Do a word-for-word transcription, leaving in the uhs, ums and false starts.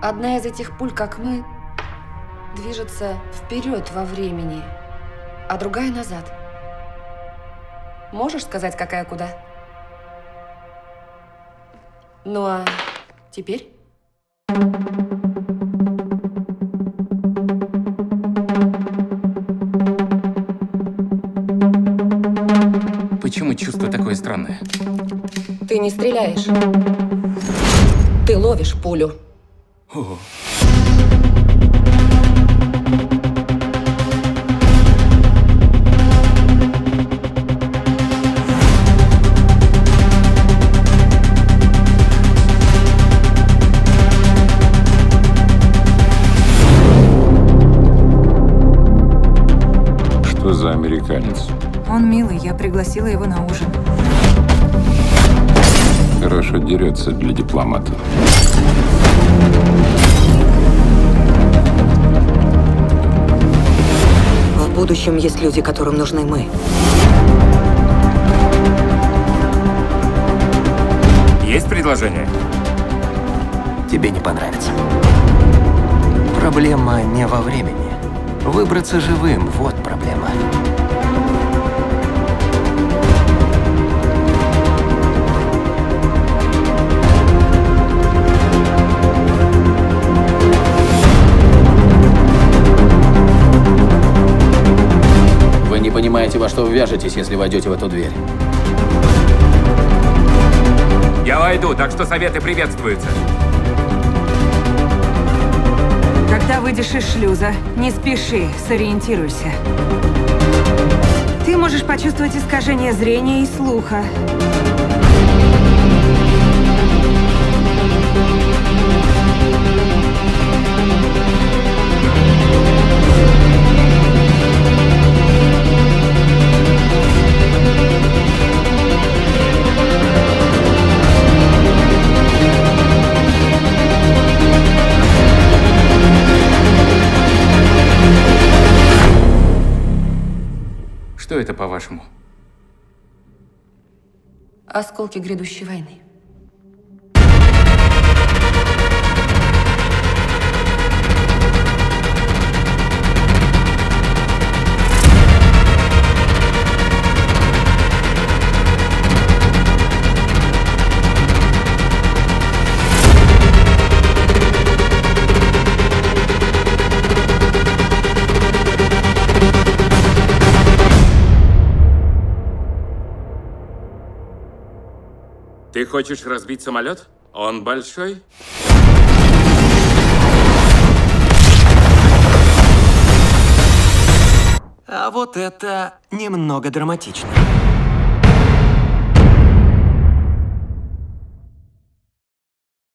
Одна из этих пуль, как мы, движется вперед во времени, а другая назад. Можешь сказать, какая куда? Ну а теперь? Почему чувство такое странное? Ты не стреляешь. Ты ловишь пулю. О. Что за американец? Он милый, я пригласила его на ужин. Хорошо дерется для дипломата. В будущем есть люди, которым нужны мы. Есть предложение? Тебе не понравится. Проблема не во времени. Выбраться живым – вот проблема. Понимаете, во что вы вяжетесь, если войдете в эту дверь? Я войду, так что советы приветствуются. Когда выйдешь из шлюза, не спеши, сориентируйся. Ты можешь почувствовать искажение зрения и слуха. Что это, по-вашему? Осколки грядущей войны. Ты хочешь разбить самолет? Он большой? А вот это немного драматично.